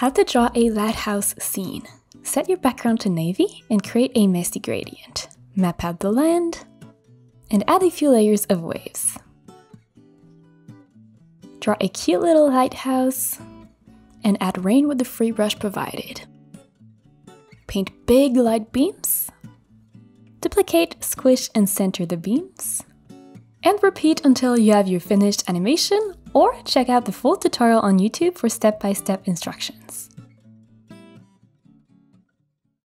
How to draw a lighthouse scene. Set your background to navy and create a misty gradient. Map out the land and add a few layers of waves. Draw a cute little lighthouse and add rain with the free brush provided. Paint big light beams. Duplicate, squish, and center the beams. And repeat until you have your finished animation, or check out the full tutorial on YouTube for step-by-step instructions.